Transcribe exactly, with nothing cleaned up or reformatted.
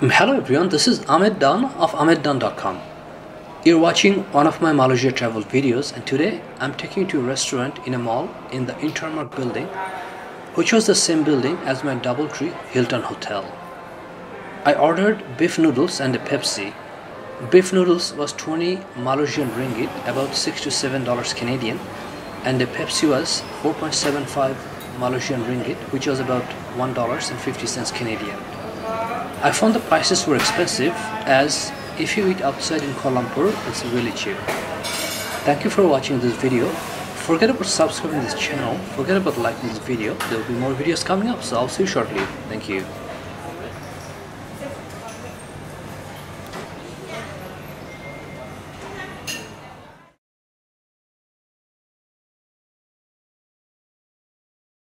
Hello everyone, this is Ahmed Dawn of Ahmed Dawn dot com. You're watching one of my Malaysia travel videos, and today I'm taking you to a restaurant in a mall in the Intermark building, which was the same building as my DoubleTree Hilton hotel. I ordered beef noodles and a Pepsi. Beef noodles was twenty Malaysian ringgit, about six to seven dollars Canadian, and the Pepsi was four point seven five Malaysian ringgit, which was about one dollar and fifty cents Canadian. I found the prices were expensive, as if you eat outside in Kuala Lumpur, it's really cheap. Thank you for watching this video. Forget about subscribing to this channel, forget about liking this video. There will be more videos coming up, so I'll see you shortly. Thank you.